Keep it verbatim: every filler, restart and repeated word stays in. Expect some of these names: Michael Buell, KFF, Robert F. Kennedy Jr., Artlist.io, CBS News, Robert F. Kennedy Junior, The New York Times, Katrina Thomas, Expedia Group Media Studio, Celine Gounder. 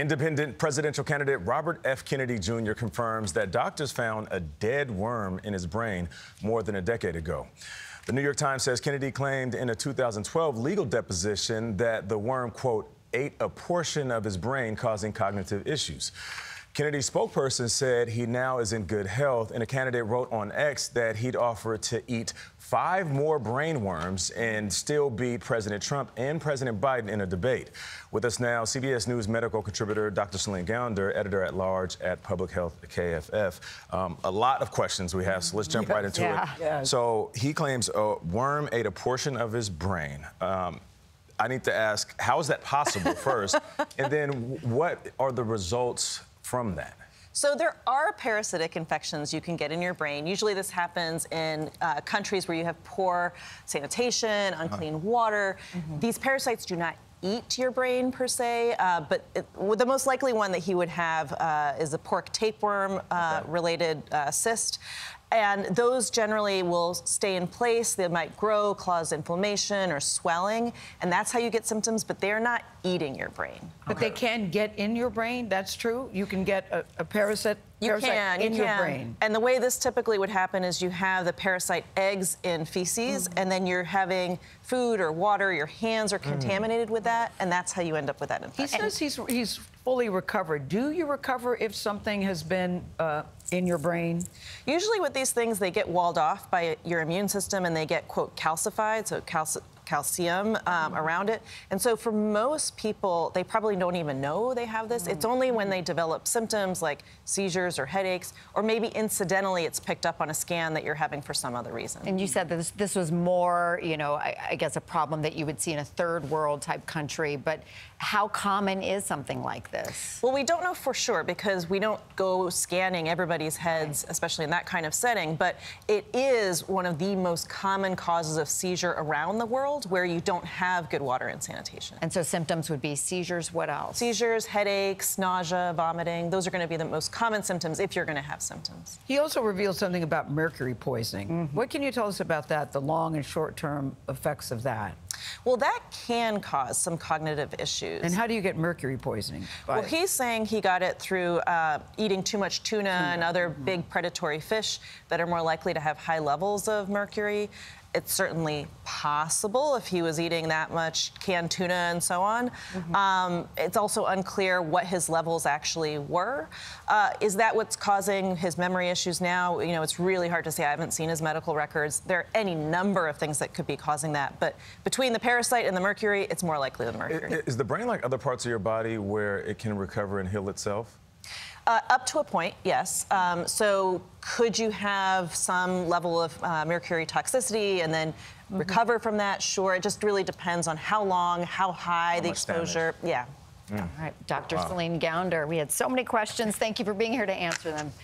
Independent presidential candidate Robert F. Kennedy Junior confirms that doctors found a dead worm in his brain more than a decade ago. The New York Times says Kennedy claimed in a two thousand twelve legal deposition that the worm, quote, ate a portion of his brain, causing cognitive issues. Kennedy's spokesperson said he now is in good health, and a candidate wrote on X that he'd offered to eat five more brain worms and still beat President Trump and President Biden in a debate. With us now, C B S News medical contributor Doctor Celine Gounder, editor-at-large at Public Health K F F. Um, a lot of questions we have, so let's jump yes, right into yeah. it. Yes. So he claims a worm ate a portion of his brain. Um, I need to ask, how is that possible first? And then what are the results from that? So there are parasitic infections you can get in your brain. Usually this happens in uh, countries where you have poor sanitation, unclean uh-huh. water. Mm-hmm. These parasites do not eat your brain per se, uh, but it, the most likely one that he would have uh, is a pork tapeworm uh, okay. related uh, cyst. And those generally will stay in place. They might grow, cause inflammation or swelling, and that's how you get symptoms, but they're not eating your brain. But okay. they can get in your brain, that's true? You can get a, a parasite, you parasite can, in you your can. brain? And the way this typically would happen is you have the parasite eggs in feces, mm-hmm. and then you're having food or water, your hands are contaminated mm. with that, and that's how you end up with that infection. He says he's, he's fully recovered. Do you recover if something has been uh, in your brain? Usually with these things, they get walled off by your immune system and they get, quote, calcified, so calci calcium um, mm-hmm. around it. And so for most people, they probably don't even know they have this. Mm-hmm. It's only when they develop symptoms like seizures or headaches, or maybe incidentally it's picked up on a scan that you're having for some other reason. And you said that this, this was more, you know, I, I guess a problem that you would see in a third world type country, but how common is something like this? Well, we don't know for sure because we don't go scanning everybody's heads, right. especially in that kind of setting, but it is one of the most common causes of seizure around the world, where you don't have good water and sanitation. And so symptoms would be seizures, what else? Seizures, headaches, nausea, vomiting. Those are going to be the most common symptoms if you're going to have symptoms. He also revealed something about mercury poisoning. Mm-hmm. What can you tell us about that, the long and short-term effects of that? Well, that can cause some cognitive issues. And how do you get mercury poisoning? Well, he's saying he got it through uh, eating too much tuna mm-hmm. and other mm-hmm. big predatory fish that are more likely to have high levels of mercury. It's certainly possible if he was eating that much canned tuna and so on. Mm-hmm. um, it's also unclear what his levels actually were. Uh, is that what's causing his memory issues now? You know, it's really hard to say. I haven't seen his medical records. There are any number of things that could be causing that. But between the parasite and the mercury, it's more likely the mercury. Is the brain like other parts of your body where it can recover and heal itself? Uh, up to a point, yes. Um, so could you have some level of uh, mercury toxicity and then mm-hmm. recover from that? Sure. It just really depends on how long, how high how the exposure. Damage. Yeah. Mm. All right, Doctor Wow. Celine Gounder, we had so many questions. Thank you for being here to answer them.